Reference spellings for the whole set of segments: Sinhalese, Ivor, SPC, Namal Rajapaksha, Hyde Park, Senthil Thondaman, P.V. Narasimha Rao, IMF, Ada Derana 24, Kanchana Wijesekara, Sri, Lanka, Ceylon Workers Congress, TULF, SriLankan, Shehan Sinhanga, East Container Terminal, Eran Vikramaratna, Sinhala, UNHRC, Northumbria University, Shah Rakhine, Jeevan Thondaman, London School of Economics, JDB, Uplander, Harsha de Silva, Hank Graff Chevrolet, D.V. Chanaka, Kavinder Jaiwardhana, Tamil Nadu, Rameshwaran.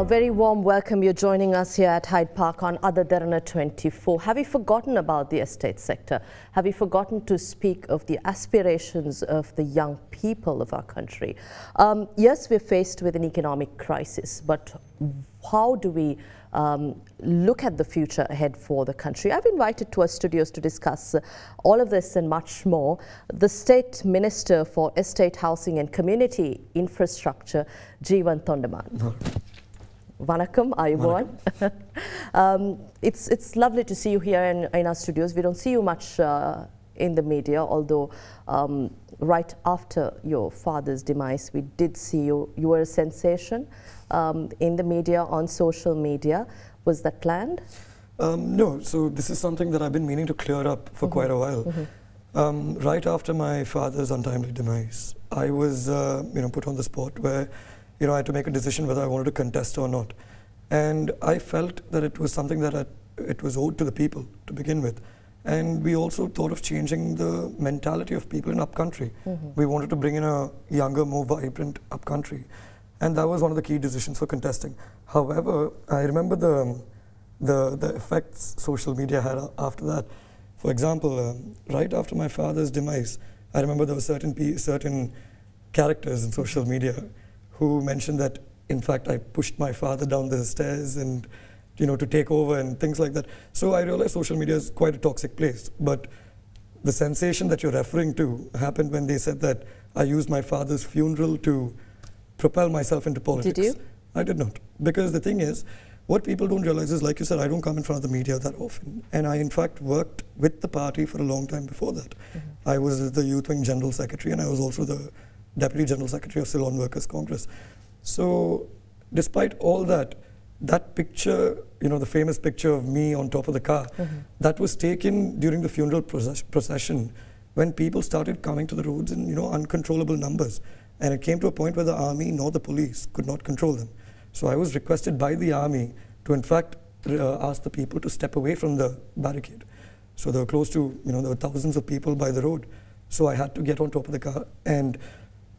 A very warm welcome. You're joining us here at Hyde Park on Ada Derana 24. Have you forgotten about the estate sector? Have you forgotten to speak of the aspirations of the young people of our country? Yes, we're faced with an economic crisis, but how do we look at the future ahead for the country? I've invited to our studios to discuss all of this and much more the State Minister for Estate, Housing and Community Infrastructure, Jeevan Thondaman. Vanakkam, Ivor. It's lovely to see you here in our studios. We don't see you much in the media, although right after your father's demise, we did see you. You were a sensation in the media, on social media. Was that planned? No, so this is something that I've been meaning to clear up for quite a while. Right after my father's untimely demise, I was put on the spot where I had to make a decision whether I wanted to contest or not. And I felt that it was something that it was owed to the people to begin with. And we also thought of changing the mentality of people in upcountry. We wanted to bring in a younger, more vibrant upcountry. And that was one of the key decisions for contesting. However, I remember the effects social media had after that. For example, right after my father's demise, I remember there were certain characters in social media who mentioned that, in fact, I pushed my father down the stairs and, to take over and things like that. So I realized social media is quite a toxic place. But the sensation that you're referring to happened when they said that I used my father's funeral to propel myself into politics. Did you? I did not. Because the thing is, what people don't realize is, like you said, I don't come in front of the media that often. And I, in fact, worked with the party for a long time before that. I was the Youth Wing General Secretary, and I was also the Deputy General Secretary of Ceylon Workers Congress. So despite all that, that picture, the famous picture of me on top of the car, that was taken during the funeral procession when people started coming to the roads in uncontrollable numbers. And it came to a point where the army nor the police could not control them. So I was requested by the army to, in fact, ask the people to step away from the barricade. So there were close to, there were thousands of people by the road. So I had to get on top of the car. And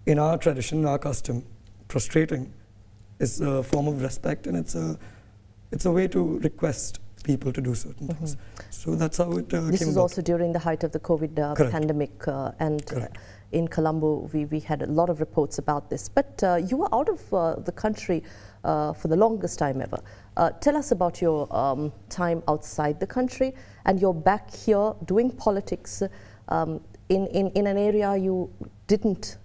in our tradition, our custom, prostrating is a form of respect, and it's a way to request people to do certain things. So that's how it came about. This is also during the height of the COVID pandemic, and in Colombo we had a lot of reports about this. But you were out of the country for the longest time ever. Tell us about your time outside the country, and you're back here doing politics in an area you didn't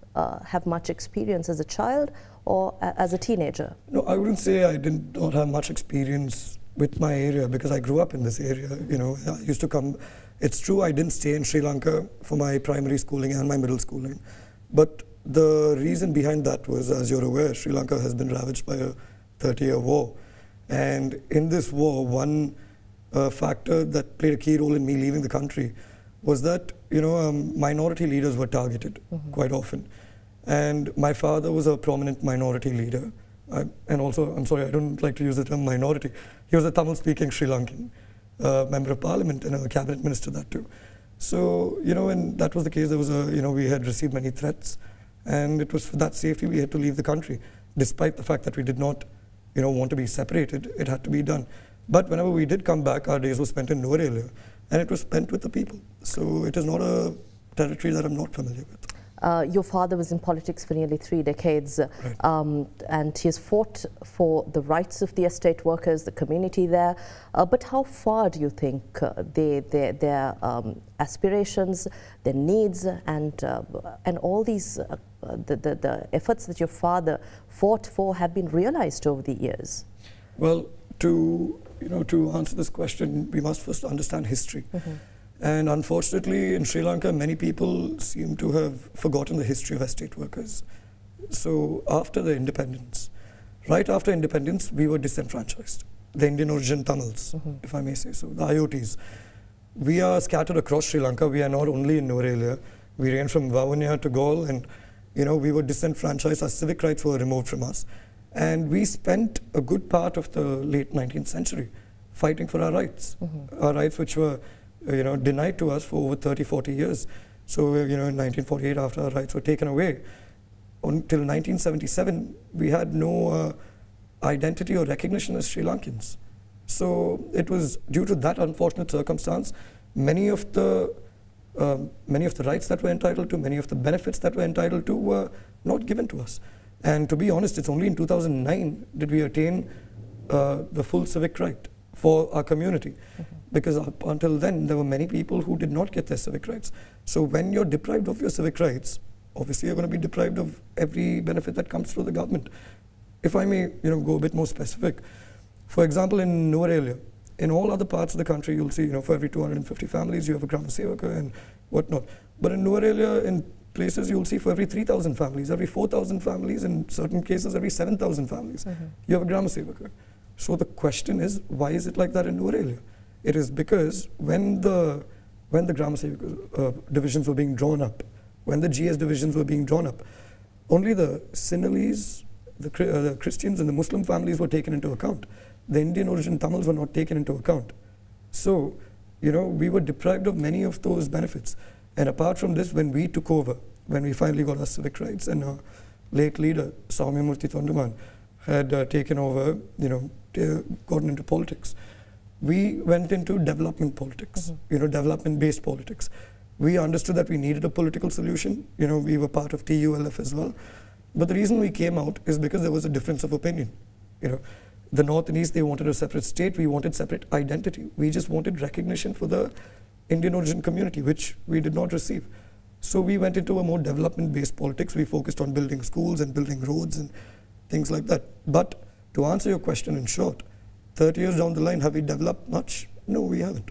have much experience as a child or as a teenager? No, I wouldn't say I did not have much experience with my area, because I grew up in this area. I used to come. It's true I didn't stay in Sri Lanka for my primary schooling and my middle schooling, but the reason behind that was, as you're aware, Sri Lanka has been ravaged by a 30-year war, and in this war, one factor that played a key role in me leaving the country was that minority leaders were targeted quite often. And my father was a prominent minority leader. And also, I'm sorry, I don't like to use the term minority. He was a Tamil-speaking Sri Lankan member of parliament and a cabinet minister, that too. So, and that was the case. There was a, we had received many threats. And it was for that safety we had to leave the country. Despite the fact that we did not, want to be separated, it had to be done. But whenever we did come back, our days were spent in Nuwara Eliya. And it was spent with the people. So it is not a territory that I'm not familiar with. Your father was in politics for nearly 3 decades, right. And he has fought for the rights of the estate workers, the community there. But how far do you think their aspirations, their needs, and all these the efforts that your father fought for have been realized over the years? Well, to answer this question, we must first understand history. And unfortunately, in Sri Lanka, many people seem to have forgotten the history of estate workers. So after the independence, right after independence, we were disenfranchised. The Indian origin Tamils, if I may say so, the IOTs. We are scattered across Sri Lanka. We are not only in Nuwara Eliya. We ran from Vavuniya to Gaul, and we were disenfranchised. Our civic rights were removed from us. And we spent a good part of the late 19th century fighting for our rights which were denied to us for over 30, 40 years. So, in 1948, after our rights were taken away, until 1977, we had no identity or recognition as Sri Lankans. So it was due to that unfortunate circumstance, many of the rights that we're entitled to, many of the benefits that we're entitled to were not given to us. And to be honest, it's only in 2009 did we attain the full civic right for our community. Mm-hmm. Because up until then, there were many people who did not get their civic rights. So when you're deprived of your civic rights, obviously you're going to be deprived of every benefit that comes through the government. If I may, go a bit more specific, for example, in Nuwara Eliya, in all other parts of the country, you'll see, for every 250 families, you have a Grama Sevaka and whatnot. But in Nuwara Eliya, in places, you'll see for every 3,000 families, every 4,000 families, in certain cases, every 7,000 families, you have a Grama Sevaka. So the question is, why is it like that in Nuwara Eliya? It is because when the Grama Sevaka divisions were being drawn up, when the GS divisions were being drawn up, only the Sinhalese, the Christians and the Muslim families were taken into account. The Indian origin Tamils were not taken into account. So, we were deprived of many of those benefits. And apart from this, when we took over, when we finally got our civic rights, and our late leader, Saumyamoorthy Thondaman, had taken over, gotten into politics, we went into development politics, development-based politics. We understood that we needed a political solution. We were part of TULF as well. But the reason we came out is because there was a difference of opinion. The North and East, they wanted a separate state. We wanted separate identity. We just wanted recognition for the Indian origin community, which we did not receive. So we went into a more development-based politics. We focused on building schools and building roads and things like that. But to answer your question in short, 30 years down the line, have we developed much? No, we haven't.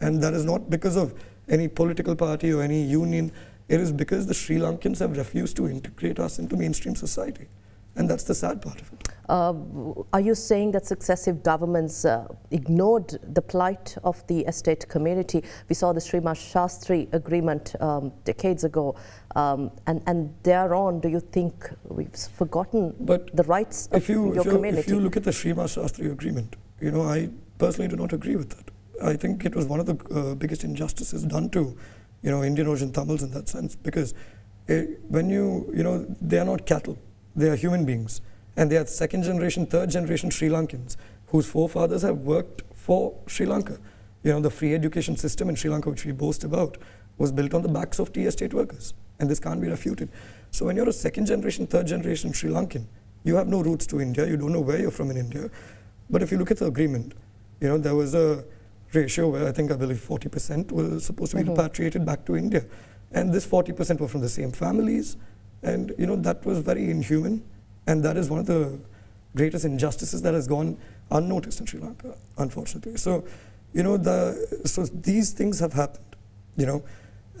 And that is not because of any political party or any union. It is because the Sri Lankans have refused to integrate us into mainstream society. And that's the sad part of it. Are you saying that successive governments ignored the plight of the estate community? We saw the Sirima Shastri agreement decades ago, and thereon, do you think we've forgotten the rights of your community? If you look at the Sirima Shastri agreement, I personally do not agree with that. I think it was one of the biggest injustices done to, Indian origin Tamils in that sense, because when they are not cattle. They are human beings, and they are second generation, third generation Sri Lankans whose forefathers have worked for Sri Lanka. The free education system in Sri Lanka, which we boast about, was built on the backs of tea estate workers, and this can't be refuted. So when you're a second generation, third generation Sri Lankan, you have no roots to India, you don't know where you're from in India. But if you look at the agreement, there was a ratio where I believe 40% were supposed to be repatriated back to India, and this 40% were from the same families. And that was very inhuman, and that is one of the greatest injustices that has gone unnoticed in Sri Lanka, unfortunately. So, so these things have happened,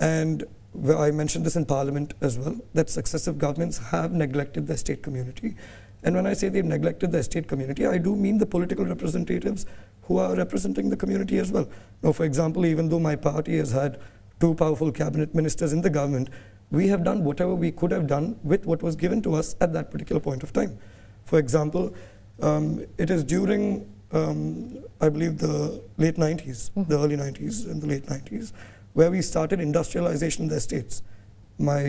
and I mentioned this in Parliament as well, that successive governments have neglected the estate community. And when I say they've neglected the estate community, I do mean the political representatives who are representing the community as well. Now, for example, even though my party has had two powerful cabinet ministers in the government, we have done whatever we could have done with what was given to us at that particular point of time. For example, it is during, I believe, the late 90s, the early 90s and the late 90s, where we started industrialization in the estates. My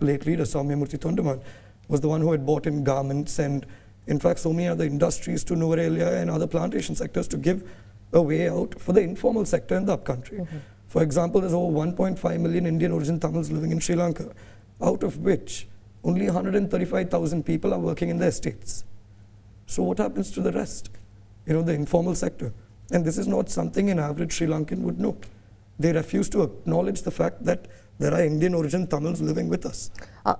late leader, Saumyamoorthy Thondaman, was the one who had bought in garments and, in fact, so many other industries to Nuwara Eliya and other plantation sectors to give a way out for the informal sector in the upcountry. For example, there's over 1.5 million Indian origin Tamils living in Sri Lanka, out of which only 135,000 people are working in the estates. So what happens to the rest? The informal sector. And this is not something an average Sri Lankan would know. They refuse to acknowledge the fact that there are Indian origin Tamils living with us.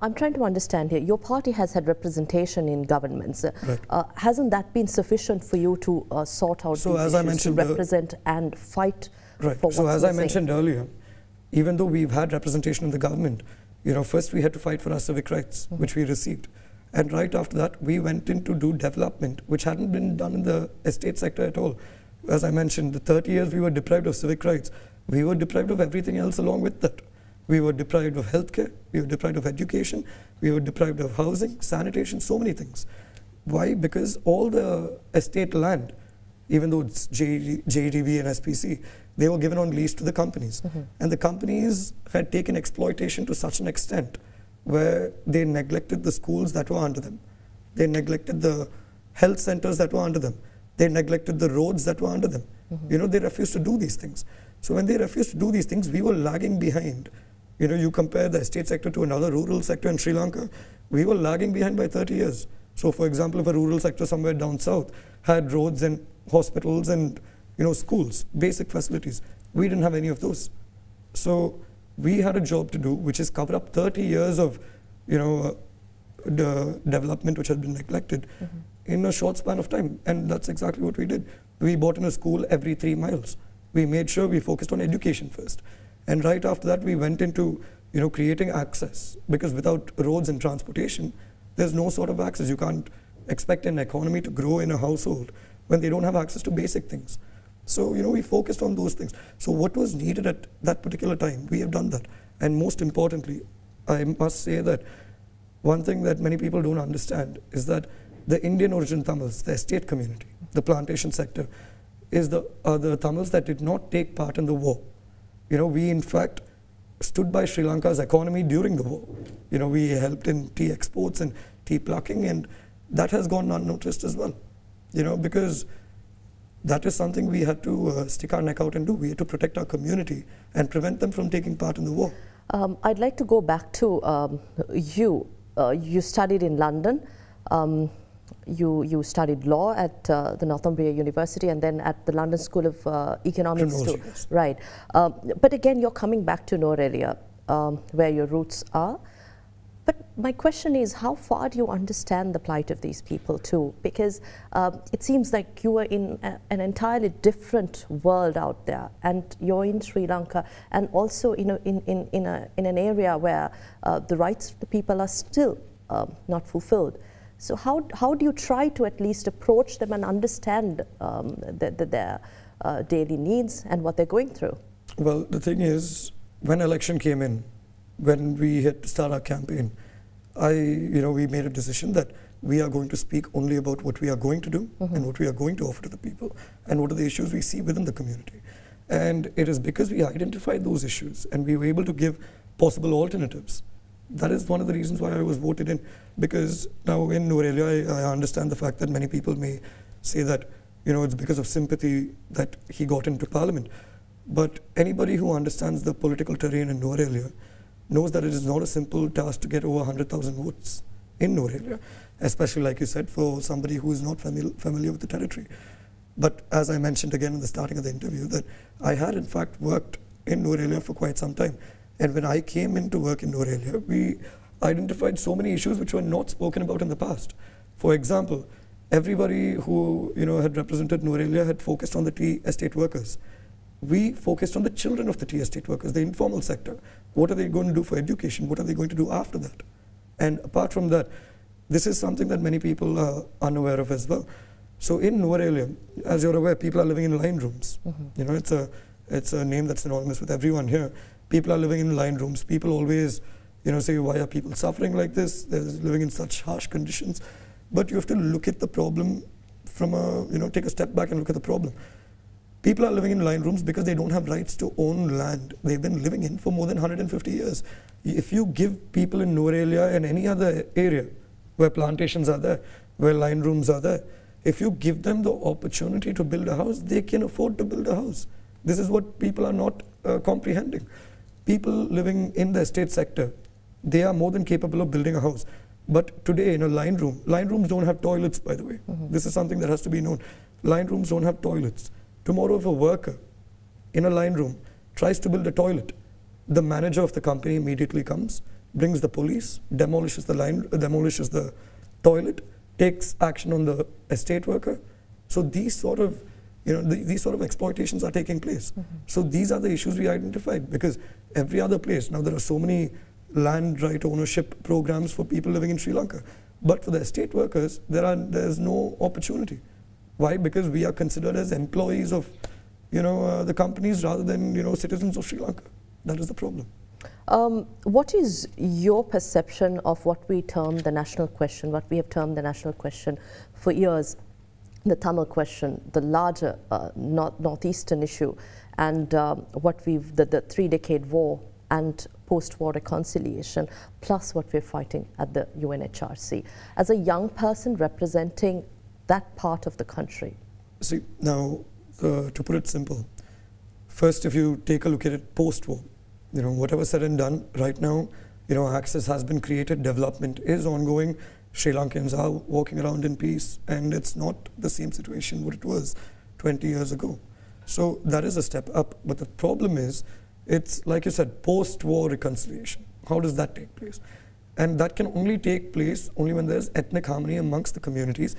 I'm trying to understand here. Your party has had representation in governments. Right. Hasn't that been sufficient for you to sort out these issues, to represent and fight? Right. So as I mentioned earlier, even though we've had representation in the government, first we had to fight for our civic rights, which we received. And right after that, we went in to do development, which hadn't been done in the estate sector at all. As I mentioned, the 30 years we were deprived of civic rights. We were deprived of everything else along with that. We were deprived of healthcare, we were deprived of education, we were deprived of housing, sanitation, so many things. Why? Because all the estate land, even though it's JDB and SPC, they were given on lease to the companies. And the companies had taken exploitation to such an extent where they neglected the schools that were under them. They neglected the health centers that were under them. They neglected the roads that were under them. You know, they refused to do these things. So when they refused to do these things, we were lagging behind. You know, you compare the estate sector to another rural sector in Sri Lanka, we were lagging behind by 30 years. So for example, if a rural sector somewhere down south had roads and hospitals and, you know, schools, basic facilities, we didn't have any of those. So we had a job to do, which is cover up 30 years of, you know, the development which had been neglected in a short span of time. And that's exactly what we did. We bought in a school every 3 miles. We made sure we focused on education first. And right after that, we went into, you know, creating access, because without roads and transportation, there's no sort of access. You can't expect an economy to grow in a household when they don't have access to basic things. So, you know, we focused on those things. So what was needed at that particular time, we have done that. And most importantly, I must say that one thing that many people don't understand is that the Indian origin Tamils, the estate community, the plantation sector, is the Tamils that did not take part in the war. You know, we in fact stood by Sri Lanka's economy during the war. You know, we helped in tea exports and tea plucking, and that has gone unnoticed as well. You know, because that is something we had to stick our neck out and do. We had to protect our community and prevent them from taking part in the war. I'd like to go back to you. You studied in London. You studied law at the Northumbria University and then at the London School of Economics too. Yes. Right. But again, you're coming back to Nuwara Eliya, where your roots are. But my question is, how far do you understand the plight of these people too? Because it seems like you were in an entirely different world out there, and you're in Sri Lanka, and also in an area where the rights of the people are still not fulfilled. So how do you try to at least approach them and understand their daily needs and what they're going through? Well, the thing is, when election came in, when we had to start our campaign, we made a decision that we are going to speak only about what we are going to do and what we are going to offer to the people and what are the issues we see within the community. And it is because we identified those issues and we were able to give possible alternatives. That is one of the reasons why I was voted in, because now in Nuwara Eliya, I understand the fact that many people may say that, you know, it's because of sympathy that he got into parliament. But anybody who understands the political terrain in Nuwara Eliya knows that it is not a simple task to get over 100,000 votes in Nuwara Eliya, especially, like you said, for somebody who is not familiar with the territory. But as I mentioned again in the starting of the interview, that I had in fact worked in Nuwara Eliya for quite some time. And when I came into work in Nuwara Eliya, we identified so many issues which were not spoken about in the past. For example, everybody who, you know, had represented Nuwara Eliya had focused on the tea estate workers. We focused on the children of the tea estate workers, the informal sector. What are they going to do for education? What are they going to do after that? And apart from that, this is something that many people are unaware of as well. So in Nuwara Eliya, as you're aware, people are living in line rooms. You know, it's a name that's synonymous with everyone here. People are living in line rooms. People always, you know, say, why are people suffering like this? They're living in such harsh conditions. But you have to look at the problem from a, you know, take a step back and look at the problem. People are living in line rooms because they don't have rights to own land they've been living in for more than 150 years. If you give people in Nuwara Eliya and any other area where plantations are there, where line rooms are there, if you give them the opportunity to build a house, they can afford to build a house. This is what people are not comprehending. People living in the estate sector, they are more than capable of building a house. But today in a line rooms don't have toilets, by the way. This is something that has to be known. Line rooms don't have toilets. Tomorrow if a worker in a line room tries to build a toilet, the manager of the company immediately comes, brings the police, demolishes the toilet, takes action on the estate worker. So these sort of these sort of exploitations are taking place. So these are the issues we identified, because every other place, now there are so many land right ownership programs for people living in Sri Lanka, but for the estate workers, there's no opportunity. Why? Because we are considered as employees of, you know, the companies rather than, you know, citizens of Sri Lanka. That is the problem. What is your perception of what we term the national question, what we have termed the national question for years? The Tamil question, the larger northeastern issue, and the three-decade war and post-war reconciliation, plus what we're fighting at the UNHRC. As a young person representing that part of the country? See, now, to put it simple, first, if you take a look at it post-war, you know, whatever said and done, right now, you know, access has been created, development is ongoing, Sri Lankans are walking around in peace, and it's not the same situation what it was 20 years ago. So that is a step up, but the problem is, it's, like you said, post-war reconciliation. How does that take place? And that can only take place only when there's ethnic harmony amongst the communities,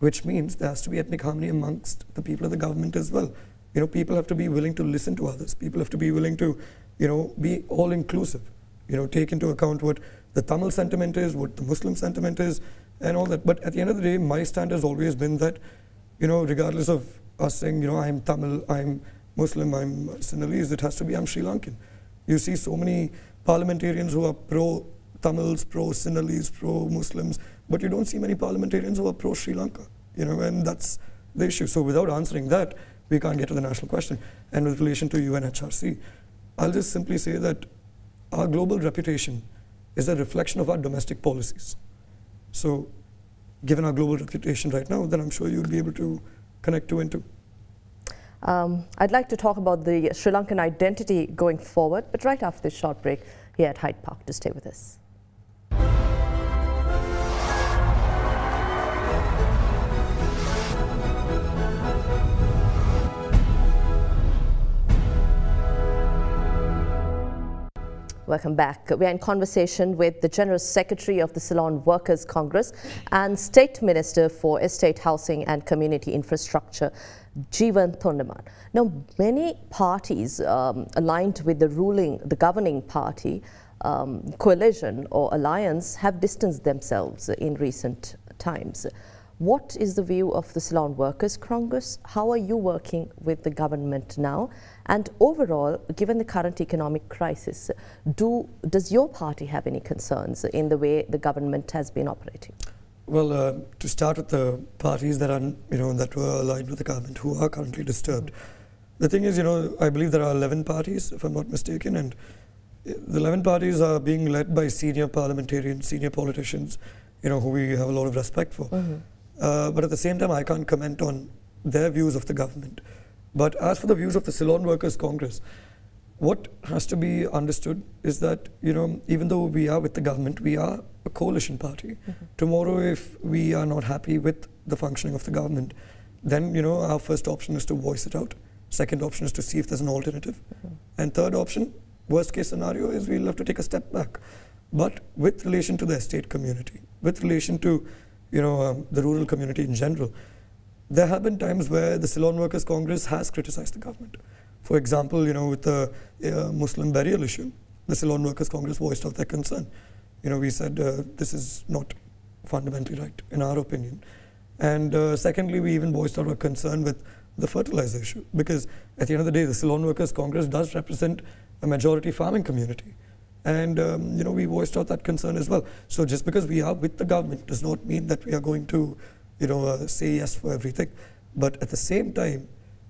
which means there has to be ethnic harmony amongst the people of the government as well. You know, people have to be willing to listen to others. People have to be willing to, you know, be all-inclusive. You know, take into account what the Tamil sentiment is, what the Muslim sentiment is, and all that. But at the end of the day, my stand has always been that, you know, regardless of us saying, you know, I'm Tamil, I'm Muslim, I'm Sinhalese, it has to be I'm Sri Lankan. You see so many parliamentarians who are pro-Tamils, pro-Sinhalese, pro-Muslims, but you don't see many parliamentarians who are pro-Sri Lanka, you know, and that's the issue. So without answering that, we can't get to the national question. And with relation to UNHRC, I'll just simply say that our global reputation is a reflection of our domestic policies. So given our global reputation right now, then I'm sure you'll be able to connect two and two. I'd like to talk about the Sri Lankan identity going forward, but right after this short break here at Hyde Park, to stay with us. Welcome back. We are in conversation with the General Secretary of the Ceylon Workers Congress and State Minister for Estate Housing and Community Infrastructure, Jeevan Thondaman. Now, many parties aligned with the ruling, the governing party, coalition or alliance, have distanced themselves in recent times. What is the view of the Ceylon Workers Congress? How are you working with the government now? And overall, given the current economic crisis, does your party have any concerns in the way the government has been operating? Well, to start with the parties that are, you know, that were aligned with the government who are currently disturbed. The thing is, you know, I believe there are 11 parties, if I'm not mistaken, and the 11 parties are being led by senior parliamentarians, senior politicians, you know, who we have a lot of respect for. But at the same time, I can't comment on their views of the government. But as for the views of the Ceylon Workers Congress, what has to be understood is that, you know, even though we are with the government, we are a coalition party. Tomorrow, if we are not happy with the functioning of the government, then, you know, our first option is to voice it out. Second option is to see if there's an alternative. And third option, worst case scenario, is we'll have to take a step back. But with relation to the estate community, with relation to, you know, the rural community in general, there have been times where the Ceylon Workers Congress has criticized the government. For example, you know, with the Muslim burial issue, the Ceylon Workers Congress voiced out their concern. You know, we said this is not fundamentally right, in our opinion. And secondly, we even voiced out our concern with the fertilizer issue, because at the end of the day, the Ceylon Workers Congress does represent a majority farming community. And you know, we voiced out that concern as well. So just because we are with the government does not mean that we are going to, you know, say yes for everything. But at the same time,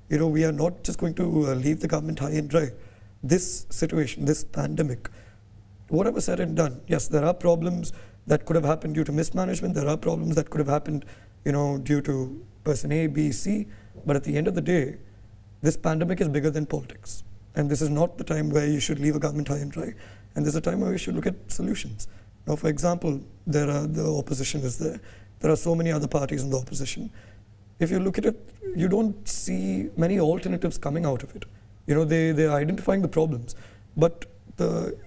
you know, we are not just going to leave the government high and dry. This situation, this pandemic, whatever said and done, yes, there are problems that could have happened due to mismanagement. There are problems that could have happened, you know, due to person A, B, C. But at the end of the day, this pandemic is bigger than politics. And this is not the time where you should leave a government high and dry. And there's a time where we should look at solutions. Now, for example, there are, the opposition is there. There are so many other parties in the opposition. If you look at it, you don't see many alternatives coming out of it. You know, they're identifying the problems. But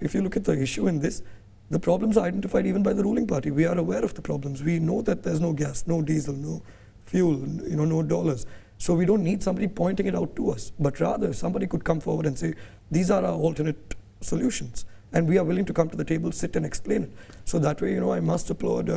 if you look at the issue in this, the problems are identified even by the ruling party. We are aware of the problems. We know that there's no gas, no diesel, no fuel, you know, no dollars. So we don't need somebody pointing it out to us. But rather, somebody could come forward and say, these are our alternate solutions. And we are willing to come to the table, sit and explain it. So that way, you know, I must applaud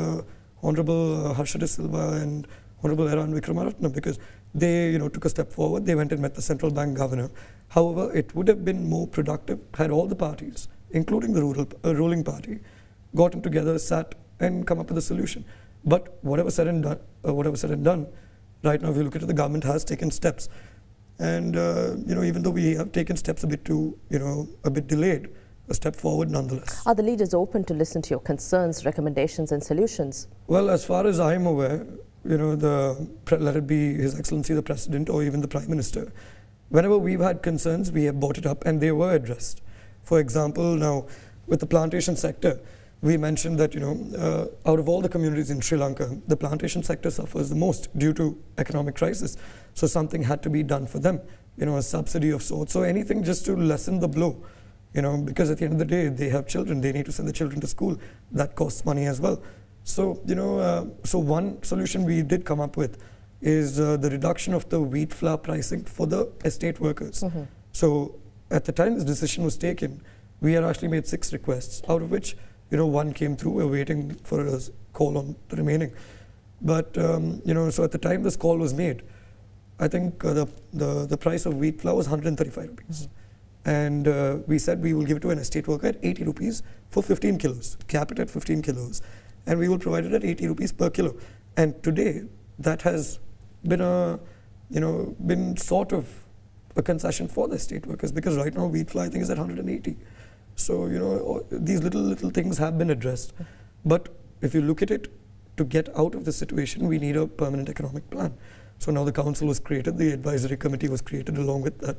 Honorable Harsha de Silva and Honorable Eran Vikramaratna, because they, you know, took a step forward. They went and met the central bank governor. However, it would have been more productive had all the parties, including the ruling party, gotten together, sat and come up with a solution. But whatever said and done, right now, if you look at it, the government has taken steps. And, you know, even though we have taken steps a bit too, you know, a bit delayed, a step forward nonetheless. Are the leaders open to listen to your concerns, recommendations and solutions? Well, as far as I'm aware, you know, let it be His Excellency the President or even the Prime Minister. Whenever we've had concerns, we have brought it up and they were addressed. For example, now with the plantation sector, we mentioned that, you know, out of all the communities in Sri Lanka, the plantation sector suffers the most due to economic crisis. So something had to be done for them, you know, a subsidy of sorts, or anything just to lessen the blow, you know, because at the end of the day, they have children, they need to send the children to school. That costs money as well. So, you know, so one solution we did come up with is the reduction of the wheat flour pricing for the estate workers. Mm-hmm. So at the time this decision was taken, we had actually made 6 requests, out of which, you know, 1 came through. We're waiting for a call on the remaining. But, you know, so at the time this call was made, I think the price of wheat flour was 135 rupees. Mm-hmm. And we said we will give it to an estate worker at 80 rupees for 15 kilos, cap it at 15 kilos. And we will provide it at 80 rupees per kilo. And today, that has been a, you know, been sort of a concession for the estate workers, because right now wheat flour I think is at 180. So, you know, these little things have been addressed. But if you look at it, to get out of the situation, we need a permanent economic plan. So now the council was created, the advisory committee was created along with that.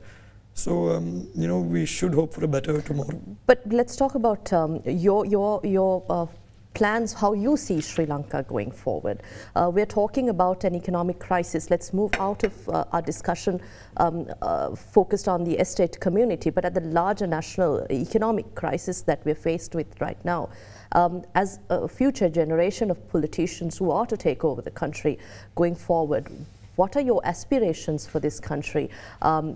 So, you know, we should hope for a better tomorrow. But let's talk about your plans, how you see Sri Lanka going forward. We're talking about an economic crisis. Let's move out of our discussion focused on the estate community, but at the larger national economic crisis that we're faced with right now. As a future generation of politicians who are to take over the country going forward, what are your aspirations for this country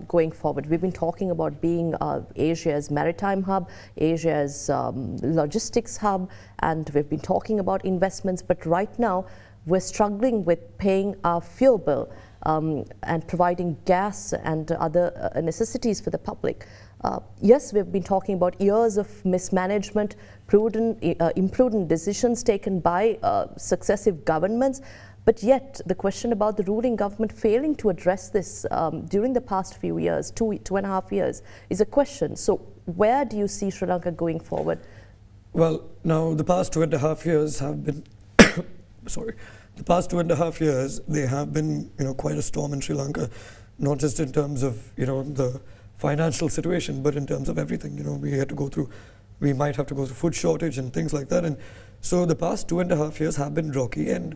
going forward? We've been talking about being Asia's maritime hub, Asia's logistics hub, and we've been talking about investments, but right now we're struggling with paying our fuel bill and providing gas and other necessities for the public. Yes, we've been talking about years of mismanagement, imprudent decisions taken by successive governments, but yet, the question about the ruling government failing to address this during the past few years, two and a half years, is a question. So where do you see Sri Lanka going forward? Well, now the past 2.5 years have been, sorry, the past 2.5 years, they have been, you know, quite a storm in Sri Lanka, not just in terms of, you know, the financial situation, but in terms of everything. You know, we had to go through, we might have to go through food shortage and things like that. And so the past 2.5 years have been rocky. And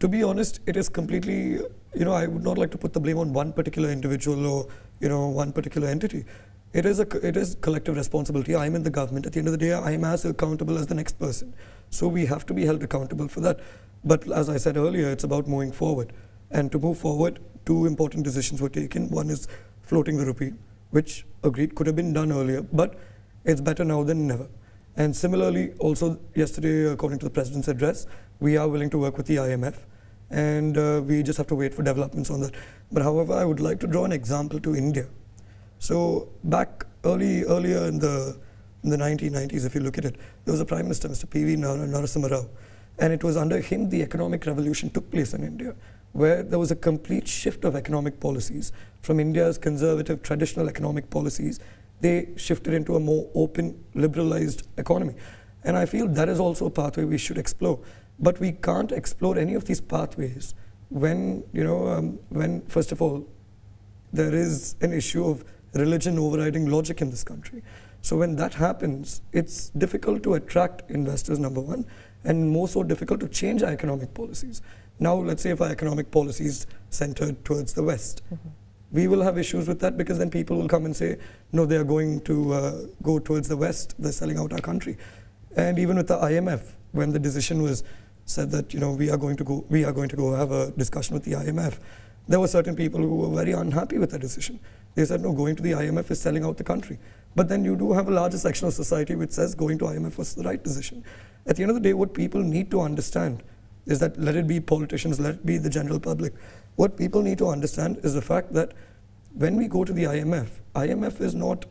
to be honest, it is completely, you know, I would not like to put the blame on one particular individual or, you know, one particular entity. It is collective responsibility. I'm in the government. At the end of the day, I'm as accountable as the next person. So we have to be held accountable for that. But as I said earlier, it's about moving forward. And to move forward, 2 important decisions were taken. One is floating the rupee, which agreed could have been done earlier, but it's better now than never. And similarly, also yesterday, according to the President's address, we are willing to work with the IMF. And we just have to wait for developments on that. But however, I would like to draw an example to India. So back earlier in the 1990s, if you look at it, there was a Prime Minister, Mr. P.V. Narasimha Rao. And it was under him the economic revolution took place in India, where there was a complete shift of economic policies. From India's conservative, traditional economic policies, they shifted into a more open, liberalized economy. And I feel that is also a pathway we should explore. But we can't explore any of these pathways when, you know, when first of all, there is an issue of religion overriding logic in this country. So when that happens, it's difficult to attract investors, number one, and more so difficult to change our economic policies. Now, let's say if our economic policy is centered towards the West, mm-hmm. we will have issues with that, because then people will come and say, no, they are going to go towards the West, they're selling out our country. And even with the IMF, when the decision was said that, you know, we are going to go have a discussion with the IMF, there were certain people who were very unhappy with that decision. They said, no, going to the IMF is selling out the country. But then you do have a larger section of society which says going to IMF was the right decision. At the end of the day, what people need to understand is that, let it be politicians, let it be the general public, what people need to understand is the fact that when we go to the IMF, IMF is not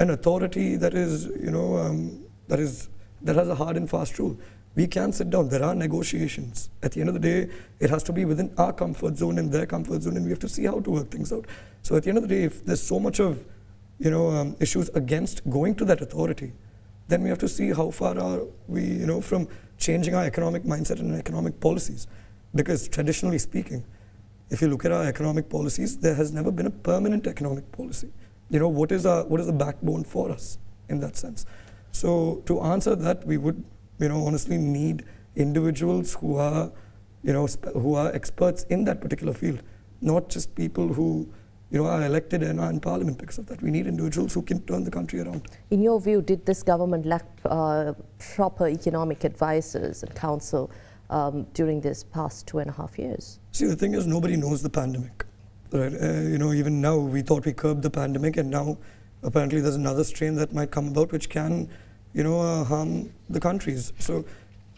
an authority that is, you know, that has a hard and fast rule. We can sit down, there are negotiations. At the end of the day, it has to be within our comfort zone and their comfort zone, and we have to see how to work things out. So at the end of the day, if there's so much of, you know, issues against going to that authority, then we have to see how far are we, you know, from changing our economic mindset and economic policies. Because traditionally speaking, if you look at our economic policies, there has never been a permanent economic policy. You know, what is the backbone for us in that sense? So to answer that, we would, you know, honestly need individuals who are, you know, who are experts in that particular field, not just people who, you know, are elected and are in parliament because of that. We need individuals who can turn the country around. In your view, did this government lack proper economic advisors and counsel during this past 2.5 years? See, the thing is, nobody knows the pandemic, right? You know, even now we thought we curbed the pandemic, and now apparently there's another strain that might come about which can, you know, harm the countries. So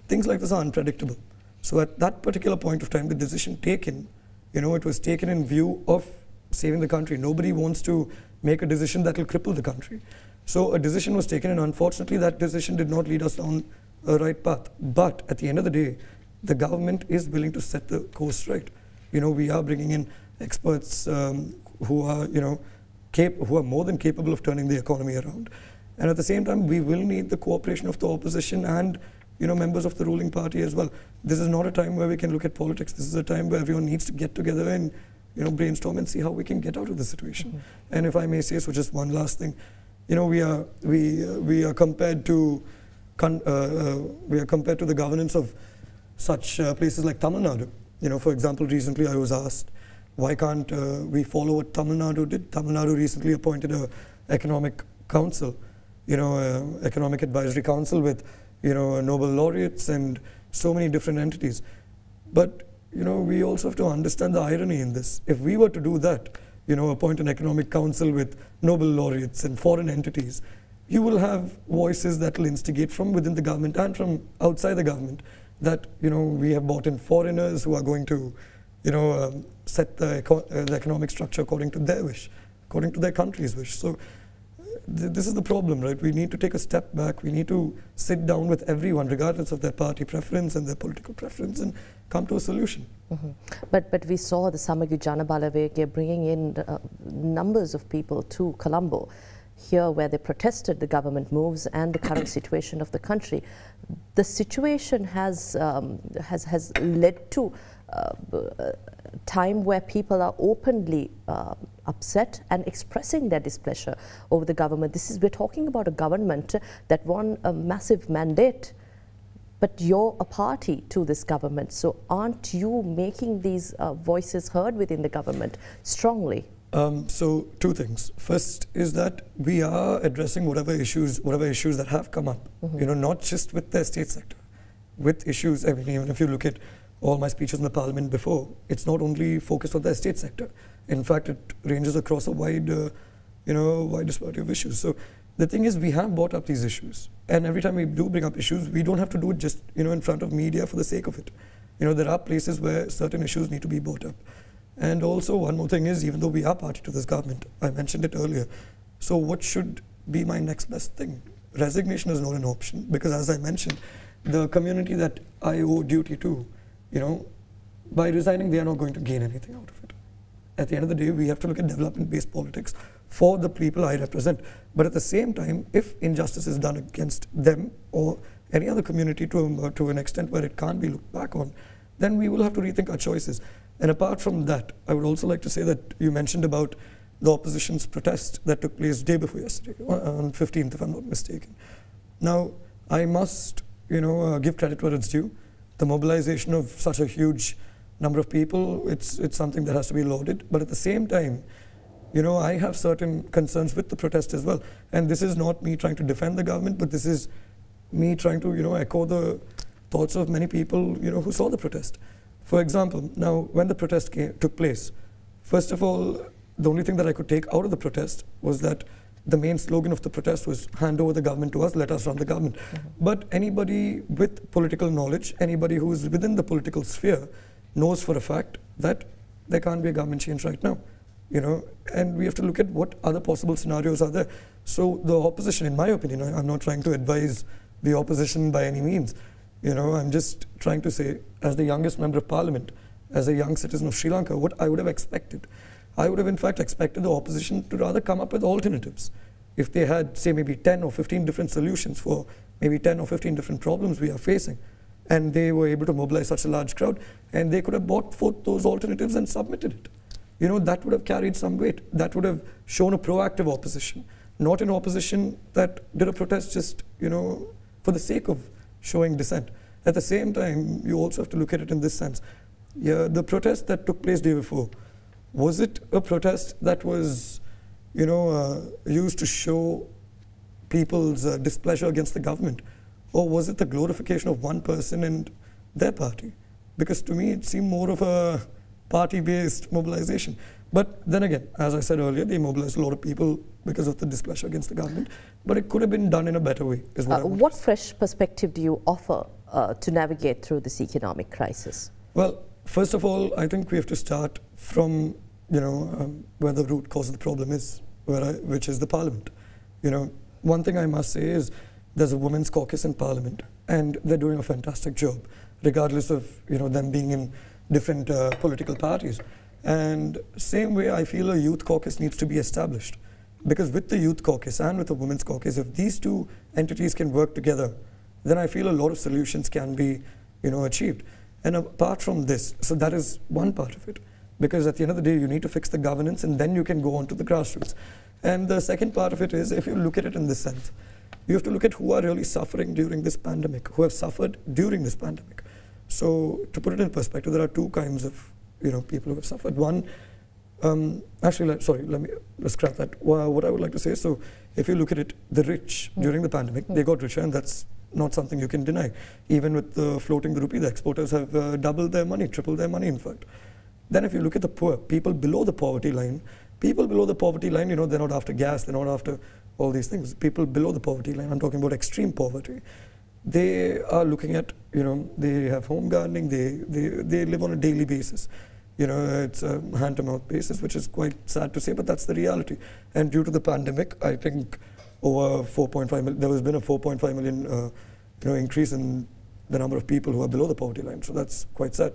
things like this are unpredictable. So at that particular point of time, the decision taken, you know, it was taken in view of saving the country. Nobody wants to make a decision that will cripple the country. So a decision was taken, and unfortunately that decision did not lead us down a right path. But at the end of the day, the government is willing to set the course right. You know, we are bringing in experts who are, you know, who are more than capable of turning the economy around. And at the same time, we will need the cooperation of the opposition and, you know, members of the ruling party as well. This is not a time where we can look at politics. This is a time where everyone needs to get together and, you know, brainstorm and see how we can get out of the situation. Mm-hmm. And if I may say so, just one last thing, you know, we are compared to the governance of such places like Tamil Nadu. You know, for example, recently I was asked, why can't we follow what Tamil Nadu did? Tamil Nadu recently appointed an economic council, you know, economic advisory council with, you know, Nobel laureates and so many different entities. But, you know, we also have to understand the irony in this. If we were to do that, you know, appoint an economic council with Nobel laureates and foreign entities, you will have voices that will instigate from within the government and from outside the government that, you know, we have brought in foreigners who are going to, you know, set the economic structure according to their wish, according to their country's wish. So this is the problem, right? We need to take a step back. We need to sit down with everyone, regardless of their party preference and their political preference, and come to a solution. Mm-hmm. But we saw the Samagi Jana Balawegaya bringing in numbers of people to Colombo, here where they protested the government moves and the current situation of the country. The situation has led to time where people are openly upset and expressing their displeasure over the government. We're talking about a government that won a massive mandate, but you're a party to this government. So aren't you making these voices heard within the government strongly? So two things. First is that we are addressing whatever issues that have come up. Mm-hmm. You know, not just with the estate sector, with issues. I mean, even if you look at all my speeches in the parliament before, it's not only focused on the estate sector. In fact, it ranges across a wide, you know, wide disparity of issues. So the thing is, we have brought up these issues, and every time we do bring up issues, we don't have to do it just, you know, in front of media for the sake of it. You know, there are places where certain issues need to be brought up. And also, one more thing is, even though we are party to this government, I mentioned it earlier, so what should be my next best thing? Resignation is not an option, because as I mentioned, the community that I owe duty to, you know, by resigning, they are not going to gain anything out of it. At the end of the day, we have to look at development-based politics for the people I represent. But at the same time, if injustice is done against them or any other community to an extent where it can't be looked back on, then we will have to rethink our choices. And apart from that, I would also like to say that you mentioned about the opposition's protest that took place day before yesterday, on 15th, if I'm not mistaken. Now, I must, you know, give credit where it's due. The mobilization of such a huge number of people, it's something that has to be lauded. But at the same time, you know, I have certain concerns with the protest as well. And this is not me trying to defend the government, but this is me trying to, you know, echo the thoughts of many people, you know, who saw the protest. For example, now when the protest took place, first of all, the only thing that I could take out of the protest was that the main slogan of the protest was, hand over the government to us, let us run the government. Mm-hmm. But anybody with political knowledge, anybody who is within the political sphere, knows for a fact that there can't be a government change right now. You know, and we have to look at what other possible scenarios are there. So the opposition, in my opinion, I'm not trying to advise the opposition by any means. You know, I'm just trying to say, as the youngest member of parliament, as a young citizen of Sri Lanka, what I would have expected. I would have, in fact, expected the opposition to rather come up with alternatives. If they had, say, maybe 10 or 15 different solutions for maybe 10 or 15 different problems we are facing, and they were able to mobilize such a large crowd, and they could have brought forth those alternatives and submitted it. You know, that would have carried some weight. That would have shown a proactive opposition, not an opposition that did a protest just, you know, for the sake of showing dissent. At the same time, you also have to look at it in this sense. Yeah, the protest that took place day before, was it a protest that was, you know, used to show people's displeasure against the government? Or was it the glorification of one person and their party? Because to me, it seemed more of a party-based mobilization. But then again, as I said earlier, they mobilized a lot of people because of the displeasure against the government. But it could have been done in a better way, is what I would say. Fresh perspective do you offer to navigate through this economic crisis? Well, first of all, I think we have to start from, you know, where the root cause of the problem is, which is the parliament. You know, one thing I must say is there's a women's caucus in parliament, and they're doing a fantastic job, regardless of, you know, them being in different political parties. And same way, I feel a youth caucus needs to be established, because with the youth caucus and with the women's caucus, if these two entities can work together, then I feel a lot of solutions can be, you know, achieved. And apart from this, so that is one part of it. Because at the end of the day, you need to fix the governance, and then you can go on to the grassroots. And the second part of it is, if you look at it in this sense, you have to look at who are really suffering during this pandemic, who have suffered during this pandemic. So to put it in perspective, there are two kinds of, you know, people who have suffered. One, let's scrap that. What I would like to say is, so if you look at it, the rich during the pandemic, they got richer, and that's not something you can deny. Even with the floating the rupee, the exporters have doubled their money, tripled their money, in fact. Then if you look at the poor, people below the poverty line, you know, they're not after gas, they're not after all these things. People below the poverty line, I'm talking about extreme poverty, they are looking at, you know, they have home gardening, they live on a daily basis. You know, it's a hand-to-mouth basis, which is quite sad to say, but that's the reality. And due to the pandemic, I think over 4.5 million, there has been a 4.5 million you know, increase in the number of people who are below the poverty line, so that's quite sad.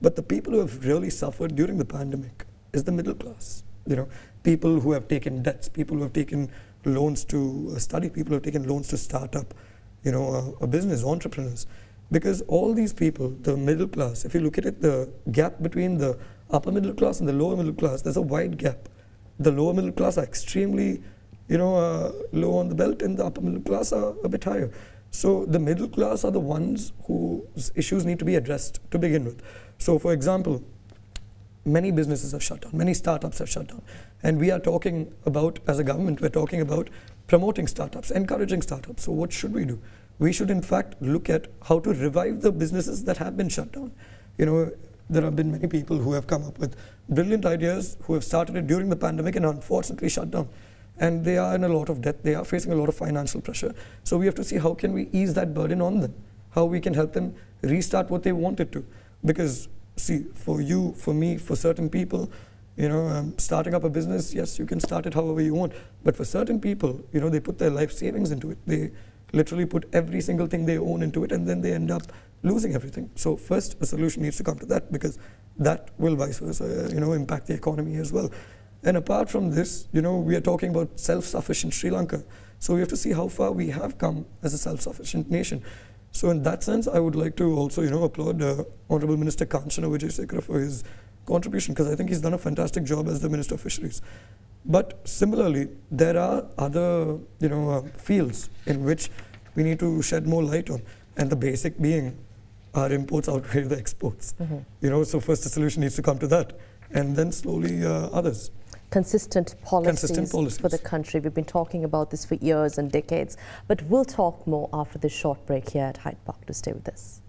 But the people who have really suffered during the pandemic is the middle class. You know, people who have taken debts, people who have taken loans to study, people who have taken loans to start up, you know, a business, entrepreneurs. Because all these people, the middle class, if you look at it, the gap between the upper middle class and the lower middle class, there's a wide gap. The lower middle class are extremely, you know, low on the belt, and the upper middle class are a bit higher. So the middle class are the ones whose issues need to be addressed to begin with. So for example, many businesses have shut down, many startups have shut down. And we are talking about, as a government, we're talking about promoting startups, encouraging startups. So what should we do? We should in fact look at how to revive the businesses that have been shut down. You know, there have been many people who have come up with brilliant ideas, who have started it during the pandemic and unfortunately shut down. And they are in a lot of debt, they are facing a lot of financial pressure. So we have to see how can we ease that burden on them, how we can help them restart what they wanted to. Because, see, for you, for me, for certain people, you know, starting up a business, yes, you can start it however you want. But for certain people, you know, they put their life savings into it. They literally put every single thing they own into it, and then they end up losing everything. So first, a solution needs to come to that, because that will vice versa, you know, impact the economy as well. And apart from this, you know, we are talking about self-sufficient Sri Lanka. So we have to see how far we have come as a self-sufficient nation. So in that sense, I would like to also, you know, applaud Honorable Minister Kanchana Wijesekara for his contribution, because I think he's done a fantastic job as the Minister of Fisheries. But similarly, there are other, you know, fields in which we need to shed more light on, and the basic being our imports outweigh the exports. Mm-hmm. You know, so first the solution needs to come to that, and then slowly others. Consistent policies for the country. We've been talking about this for years and decades, but we'll talk more after this short break here at Hyde Park. To stay with us.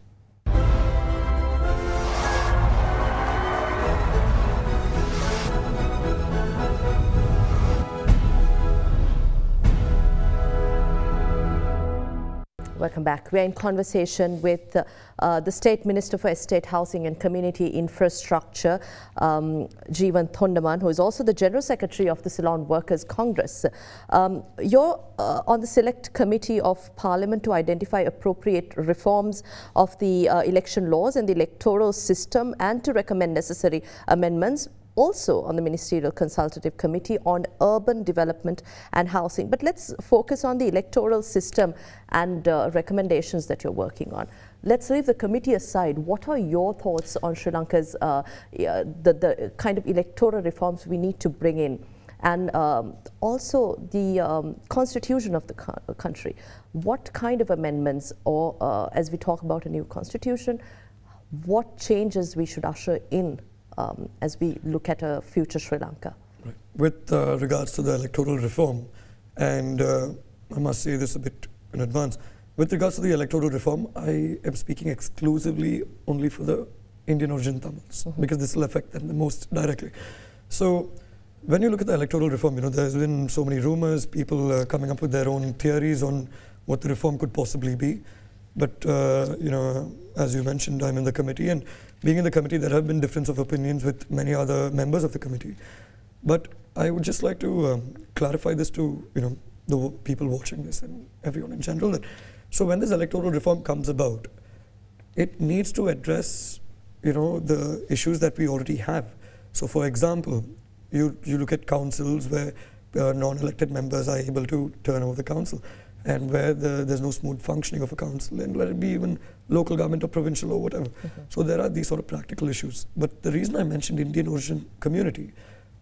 Welcome back. We're in conversation with the State Minister for Estate, Housing and Community Infrastructure, Jeevan Thondaman, who is also the General Secretary of the Ceylon Workers Congress. You're on the Select Committee of Parliament to identify appropriate reforms of the election laws and the electoral system, and to recommend necessary amendments. also on the Ministerial Consultative Committee on Urban Development and Housing. But let's focus on the electoral system and recommendations that you're working on. Let's leave the committee aside. What are your thoughts on Sri Lanka's the kind of electoral reforms we need to bring in, and also the constitution of the country? What kind of amendments, or as we talk about a new constitution, what changes we should usher in as we look at a future Sri Lanka? Right. With regards to the electoral reform, and I must say this a bit in advance, with regards to the electoral reform, I am speaking exclusively only for the Indian origin Tamils, because this will affect them the most directly. So when you look at the electoral reform, you know, there's been so many rumors, people coming up with their own theories on what the reform could possibly be. But, you know, as you mentioned, I'm in the committee, and being in the committee, there have been difference of opinions with many other members of the committee. But I would just like to clarify this to, you know, the people watching this and everyone in general, that so when this electoral reform comes about, it needs to address, you know, the issues that we already have. So for example, you look at councils where non-elected members are able to turn over the council, and where there's no smooth functioning of a council, and let it be even local government or provincial or whatever. So there are these sort of practical issues. But the reason I mentioned Indian origin community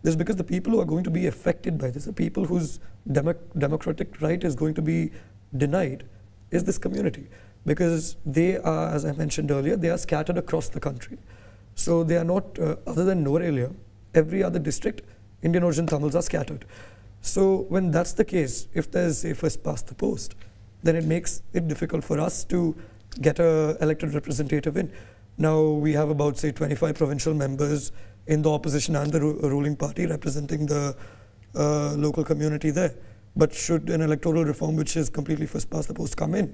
is because the people who are going to be affected by this, the people whose democratic right is going to be denied, is this community, because they are, as I mentioned earlier, they are scattered across the country. So they are not, other than Nuwara Eliya, every other district, Indian origin Tamils are scattered. So when that's the case, if there's, say, first past the post, then it makes it difficult for us to get a elected representative in. Now we have about, say, 25 provincial members in the opposition and the ruling party representing the local community there. But should an electoral reform which is completely first past the post come in,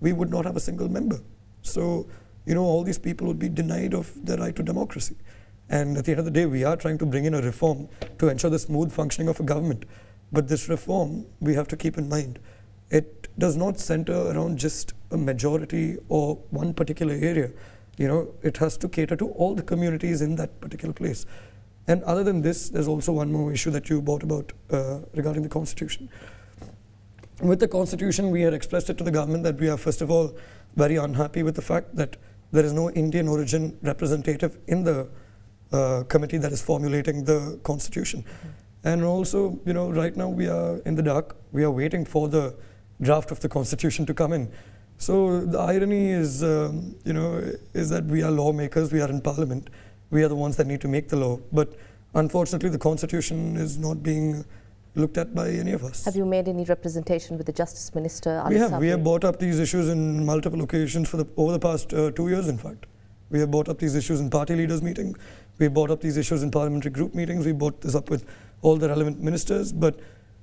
we would not have a single member. So, you know, all these people would be denied of their right to democracy. And at the end of the day, we are trying to bring in a reform to ensure the smooth functioning of a government. But this reform, we have to keep in mind, it does not center around just a majority or one particular area. You know, it has to cater to all the communities in that particular place. And other than this, there's also one more issue that you brought about regarding the constitution. With the constitution, we had expressed it to the government that we are, first of all, very unhappy with the fact that there is no Indian origin representative in the committee that is formulating the constitution. And also, you know, right now we are in the dark. We are waiting for the draft of the constitution to come in. So the irony is, you know, is that we are lawmakers, we are in parliament. We are the ones that need to make the law. But unfortunately, the constitution is not being looked at by any of us. Have you made any representation with the Justice Minister? We have brought up these issues in multiple occasions for over the past 2 years, in fact. We have brought up these issues in party leaders' meetings. We brought up these issues in parliamentary group meetings. We brought this up with all the relevant ministers. But,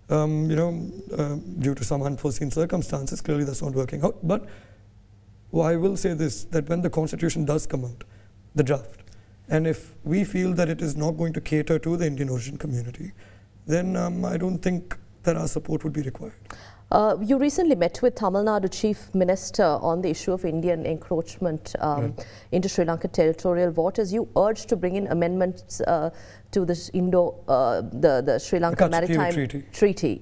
you know, due to some unforeseen circumstances, clearly that's not working out. But I will say this, that when the constitution does come out, the draft, and if we feel that it is not going to cater to the Indian origin community, then I don't think that our support would be required. You recently met with Tamil Nadu Chief Minister on the issue of Indian encroachment into Sri Lanka territorial waters. You urged to bring in amendments to this the Sri Lanka Maritime Treaty.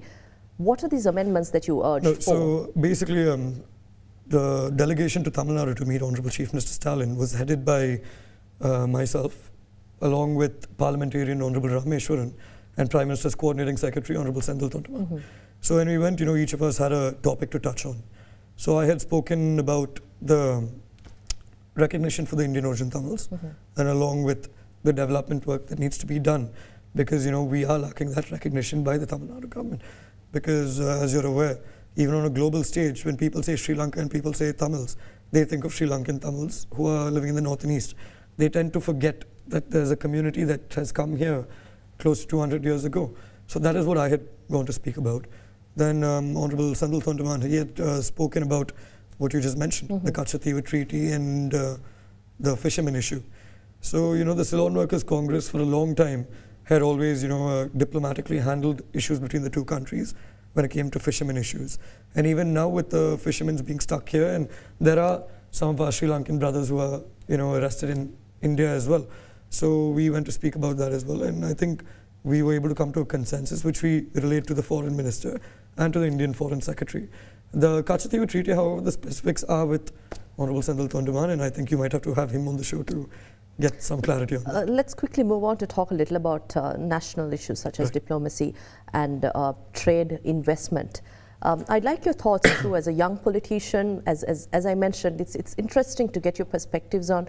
What are these amendments that you urged for? So basically, the delegation to Tamil Nadu to meet Honorable Chief Minister Stalin was headed by myself, along with parliamentarian Honorable Rameshwaran and Prime Minister's Coordinating Secretary Honorable Senthil Thondaman. So when we went, you know, each of us had a topic to touch on. So I had spoken about the recognition for the Indian origin Tamils, and along with the development work that needs to be done, because, you know, we are lacking that recognition by the Tamil Nadu government. Because as you're aware, even on a global stage, when people say Sri Lanka and people say Tamils, they think of Sri Lankan Tamils who are living in the north and east. They tend to forget that there's a community that has come here close to 200 years ago. So that is what I had gone to speak about. Then Honorable Senthil Thondaman, he had spoken about what you just mentioned, the Kachchativu Treaty and the fishermen issue. So, you know, the Ceylon Workers Congress for a long time had always, you know, diplomatically handled issues between the two countries when it came to fishermen issues. And even now with the fishermen being stuck here, and there are some of our Sri Lankan brothers who are, you know, arrested in India as well. So we went to speak about that as well, and I think we were able to come to a consensus which we relate to the foreign minister and to the Indian foreign secretary. The Kachchativu treaty, however, the specifics are with Honorable Senthil Thondaman, and I think you might have to have him on the show to get some clarity on that. Let's quickly move on to talk a little about national issues such as diplomacy and trade investment. I'd like your thoughts too, as a young politician, as I mentioned, it's interesting to get your perspectives on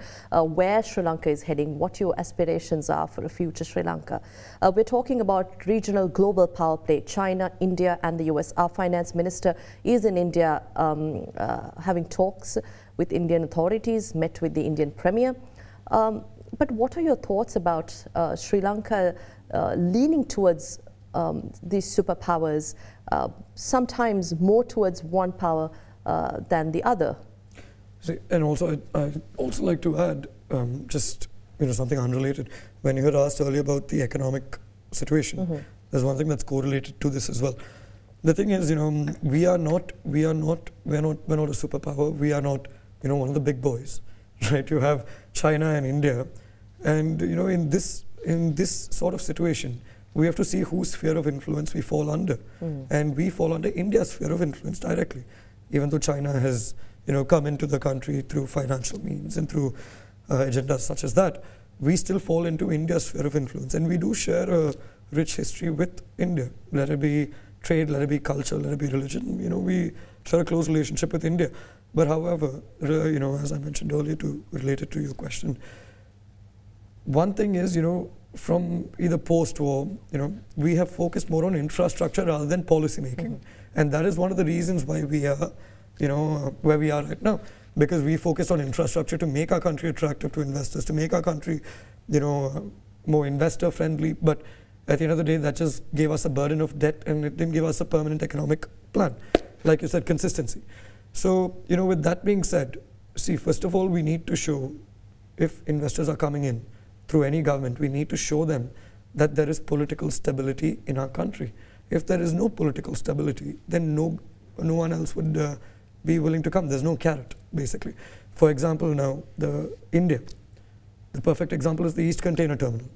where Sri Lanka is heading, what your aspirations are for a future Sri Lanka. We're talking about regional global power play, China, India and the US. Our finance minister is in India having talks with Indian authorities, met with the Indian premier. But what are your thoughts about Sri Lanka leaning towards these superpowers, sometimes more towards one power than the other? See, and also, I'd also like to add just something unrelated. When you had asked earlier about the economic situation, there's one thing that's correlated to this as well. The thing is, we're not a superpower. We are not, one of the big boys, right? You have China and India, and in this sort of situation, we have to see whose sphere of influence we fall under. And we fall under India's sphere of influence directly, even though China has come into the country through financial means and through agendas such as that. We still fall into India's sphere of influence, and we do share a rich history with India. Let it be trade, let it be culture, let it be religion. We share a close relationship with India. But however, as I mentioned earlier, related to your question, one thing is, from either post-war, we have focused more on infrastructure rather than policy making, and that is one of the reasons why we are, where we are right now, because we focused on infrastructure to make our country attractive to investors, to make our country, more investor friendly. But at the end of the day, that just gave us a burden of debt, and it didn't give us a permanent economic plan. Like you said, consistency. So, with that being said, see, first of all, we need to show, if investors are coming in through any government, we need to show them that there is political stability in our country. If there is no political stability, then no one else would be willing to come. There's no carrot, basically. For example, now, India. The perfect example is the East Container Terminal.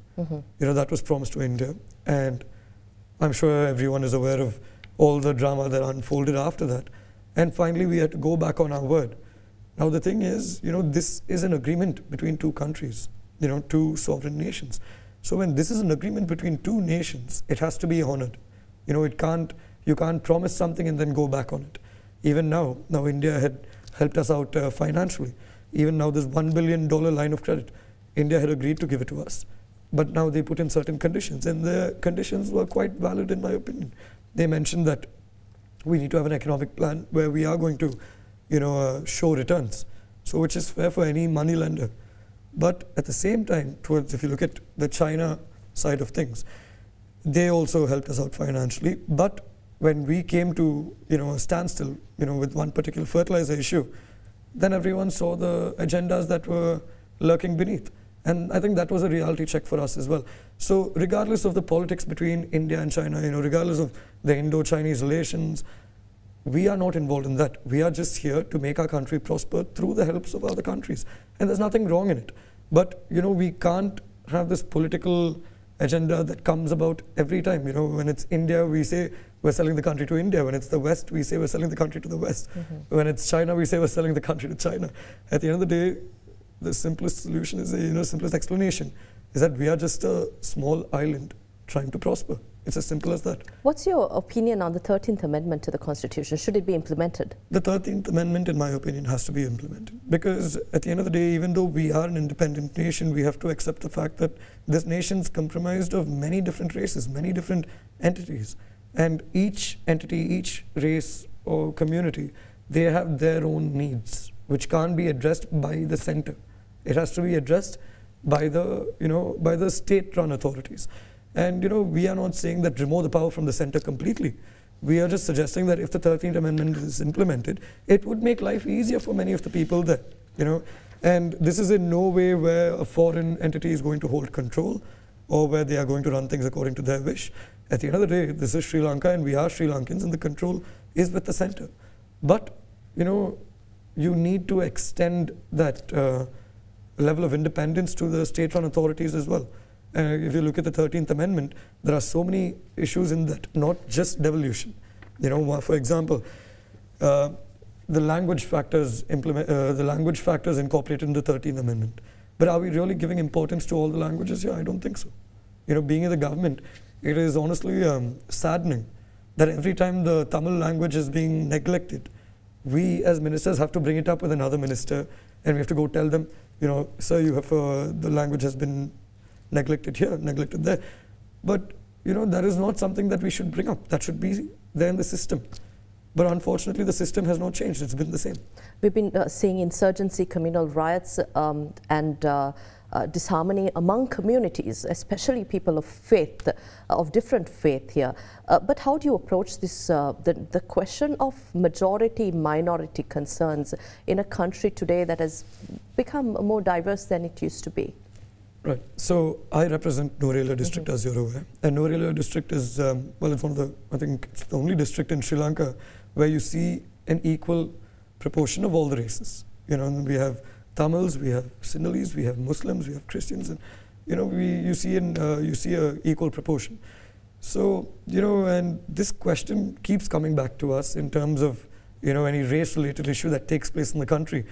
That was promised to India, and I'm sure everyone is aware of all the drama that unfolded after that. And finally, we had to go back on our word. Now, the thing is, this is an agreement between two countries, two sovereign nations. So when this is an agreement between two nations, it has to be honored. You can't promise something and then go back on it. Even now India had helped us out financially. Even now, this $1 billion line of credit, India had agreed to give it to us. But now they put in certain conditions, and the conditions were quite valid in my opinion. They mentioned that we need to have an economic plan where we are going to, show returns. So which is fair for any money lender. But at the same time, if you look at the China side of things, they also helped us out financially. But when we came to a standstill with one particular fertilizer issue, then everyone saw the agendas that were lurking beneath. And I think that was a reality check for us as well. So regardless of the politics between India and China, regardless of the Indo-Chinese relations, we are not involved in that. We are just here to make our country prosper through the helps of other countries. And there's nothing wrong in it. But, we can't have this political agenda that comes about every time. When it's India, we say we're selling the country to India. When it's the West, we say we're selling the country to the West. When it's China, we say we're selling the country to China. At the end of the day, the simplest solution is, simplest explanation is that we are just a small island trying to prosper. It's as simple as that. What's your opinion on the 13th Amendment to the Constitution? Should it be implemented? The 13th Amendment, in my opinion, has to be implemented. Because at the end of the day, even though we are an independent nation, we have to accept the fact that this nation's comprised of many different races, many different entities. And each entity, each race or community, they have their own needs, which can't be addressed by the center. It has to be addressed by the, by the state-run authorities. And we are not saying that remove the power from the center completely. We are just suggesting that if the 13th Amendment is implemented, it would make life easier for many of the people there. And this is in no way where a foreign entity is going to hold control or where they are going to run things according to their wish. At the end of the day, this is Sri Lanka and we are Sri Lankans, and the control is with the center. But you need to extend that level of independence to the state-run authorities as well. If you look at the 13th Amendment, there are so many issues in that, not just devolution. You know, for example, the language factors incorporated in the 13th Amendment. But are we really giving importance to all the languages? Yeah, I don't think so. You know, being in the government, it is honestly saddening that every time the Tamil language is being neglected, we as ministers have to bring it up with another minister, and we have to go tell them, you know, sir, you have the language has been neglected here, neglected there. But you know, that is not something that we should bring up. That should be there in the system. But unfortunately, the system has not changed. It's been the same. We've been seeing insurgency, communal riots, and disharmony among communities, especially people of faith, of different faith here. But how do you approach this, the question of majority-minority concerns in a country today that has become more diverse than it used to be? Right. So I represent Nuwara Eliya district, as you're aware. And Nuwara Eliya district is, well, it's one of the, I think it's the only district in Sri Lanka where you see an equal proportion of all the races. You know, and we have Tamils, we have Sinhalese, we have Muslims, we have Christians, and you know, you see a equal proportion. So you know, and this question keeps coming back to us in terms of you know any race-related issue that takes place in the country.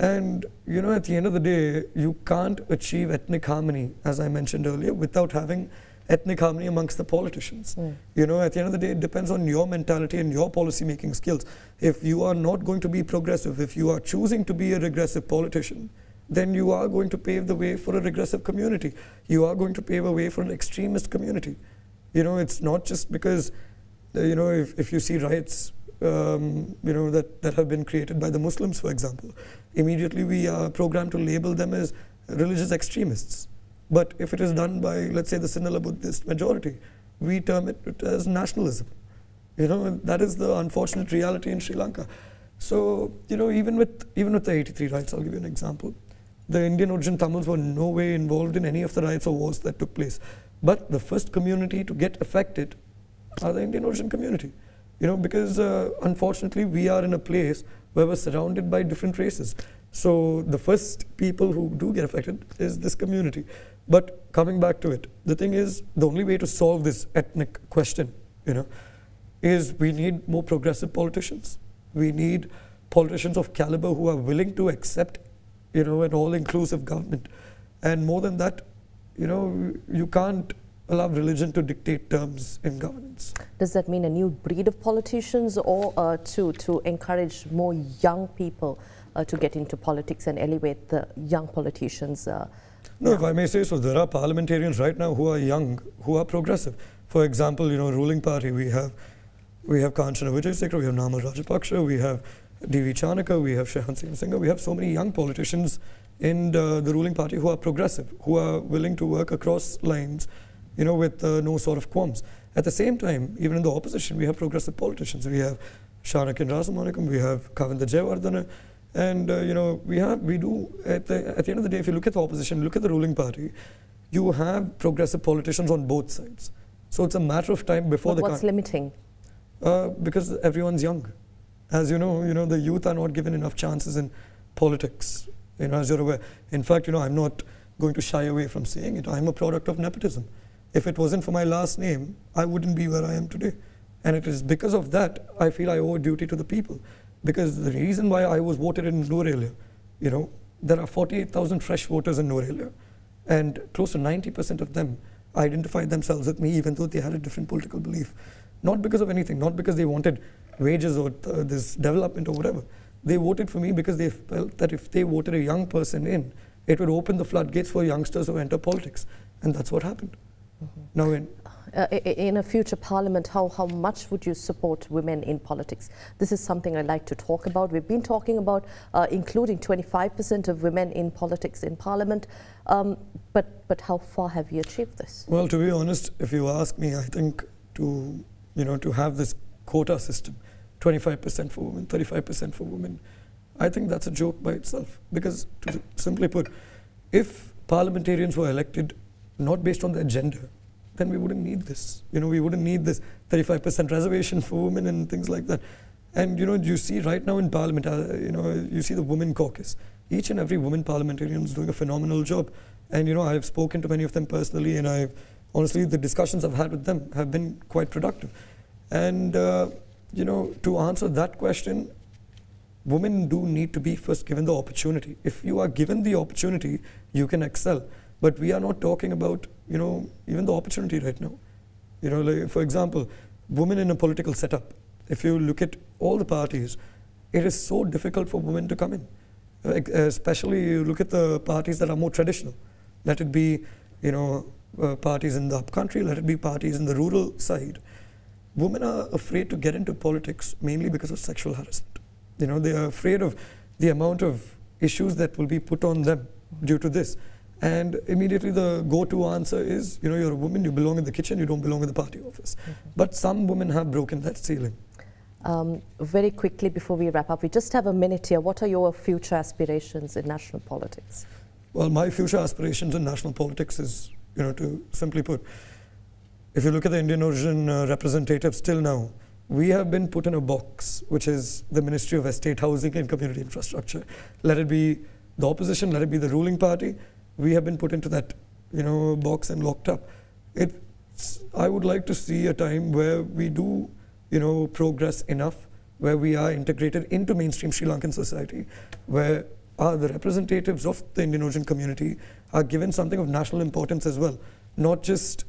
And you know, at the end of the day, you can't achieve ethnic harmony, as I mentioned earlier, without having ethnic harmony amongst the politicians. You know, at the end of the day, it depends on your mentality and your policy-making skills. If you are not going to be progressive, if you are choosing to be a regressive politician, then you are going to pave the way for a regressive community. You are going to pave a way for an extremist community. You know, it's not just because, you know, if you see riots, you know, that have been created by the Muslims, for example. Immediately we are programmed to label them as religious extremists. But if it is done by, let's say, the Sinhala Buddhist majority, we term it as nationalism. You know, that is the unfortunate reality in Sri Lanka. So, you know, even with the 83 riots, I'll give you an example. The Indian origin Tamils were in no way involved in any of the riots or wars that took place. But the first community to get affected are the Indian origin community. You know, because unfortunately we are in a place where we're surrounded by different races. So the first people who do get affected is this community. But coming back to it, the thing is, the only way to solve this ethnic question, you know, is we need more progressive politicians. We need politicians of caliber who are willing to accept, you know, an all-inclusive government. And more than that, you know, you can't allow religion to dictate terms in governance. Does that mean a new breed of politicians, or to encourage more young people to get into politics and elevate the young politicians? No, if I may say so, there are parliamentarians right now who are young, who are progressive. For example, you know, ruling party, we have Kanchana Wijesekara, we have Namal Rajapaksha, we have D.V. Chanaka, we have Shehan Sinhanga, we have so many young politicians in the ruling party who are progressive, who are willing to work across lines, you know, with no sort of qualms. At the same time, even in the opposition, we have progressive politicians. We have Shah Rakhine, we have Kavinder Jaiwardhana, and you know, at the end of the day, if you look at the opposition, look at the ruling party, you have progressive politicians on both sides. So it's a matter of time before the... What's limiting? Because everyone's young. As you know, the youth are not given enough chances in politics, you know, as you're aware. In fact, you know, I'm not going to shy away from saying it. I'm a product of nepotism. If it wasn't for my last name, I wouldn't be where I am today. And it is because of that, I feel I owe a duty to the people. Because the reason why I was voted in Nuwara Eliya, you know, there are 48,000 fresh voters in Nuwara Eliya, and close to 90% of them identified themselves with me, even though they had a different political belief. Not because of anything, not because they wanted wages or this development or whatever. They voted for me because they felt that if they voted a young person in, it would open the floodgates for youngsters who enter politics. And that's what happened. Now in a future parliament, how much would you support women in politics? This is something I like to talk about. We've been talking about including 25% of women in politics in parliament, but how far have you achieved this? Well, to be honest, if you ask me, I think to have this quota system, 25% for women, 35% for women, I think that's a joke by itself. Because to simply put, if parliamentarians were elected not based on their gender, then we wouldn't need this. You know, we wouldn't need this 35% reservation for women and things like that. And you know, you see right now in Parliament, you know, you see the Women Caucus. each and every woman parliamentarian is doing a phenomenal job. And you know, I've spoken to many of them personally, and I've honestly, the discussions I've had with them have been quite productive. And you know, to answer that question, women do need to be first given the opportunity. If you are given the opportunity, you can excel. But we are not talking about, you know, even the opportunity right now. You know, like, for example, women in a political setup. If you look at all the parties, it is so difficult for women to come in. Especially you look at the parties that are more traditional. Let it be, you know, parties in the upcountry, let it be parties in the rural side. Women are afraid to get into politics mainly because of sexual harassment. You know, they are afraid of the amount of issues that will be put on them due to this. And immediately the go-to answer is, you know, you're a woman, you belong in the kitchen, you don't belong in the party office. Mm-hmm. But some women have broken that ceiling. Very quickly before we wrap up, we just have a minute here. What are your future aspirations in national politics? Well, my future aspirations in national politics is, you know, to simply put, if you look at the Indian origin representatives till now, we have been put in a box, which is the Ministry of Estate, Housing and Community Infrastructure. Let it be the opposition, let it be the ruling party. We have been put into that, you know, box and locked up. I would like to see a time where we do, you know, progress enough, where we are integrated into mainstream Sri Lankan society, where the representatives of the Indian origin community are given something of national importance as well, not just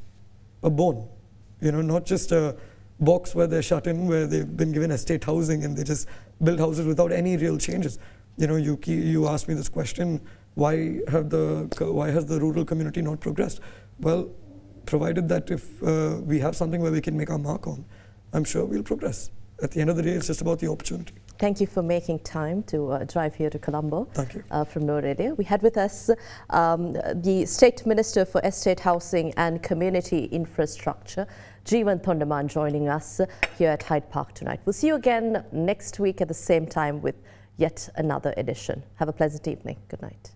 a bone, you know, not just a box where they're shut in, where they've been given estate housing and they just build houses without any real changes. You know, you asked me this question, why has the rural community not progressed? Well, provided that if we have something where we can make our mark on, I'm sure we'll progress. At the end of the day, it's just about the opportunity. Thank you for making time to drive here to Colombo. Thank you. From Nuwara Eliya. We had with us the State Minister for Estate, Housing and Community Infrastructure, Jeevan Thondaman, joining us here at Hyde Park tonight. We'll see you again next week at the same time with yet another edition. Have a pleasant evening. Good night.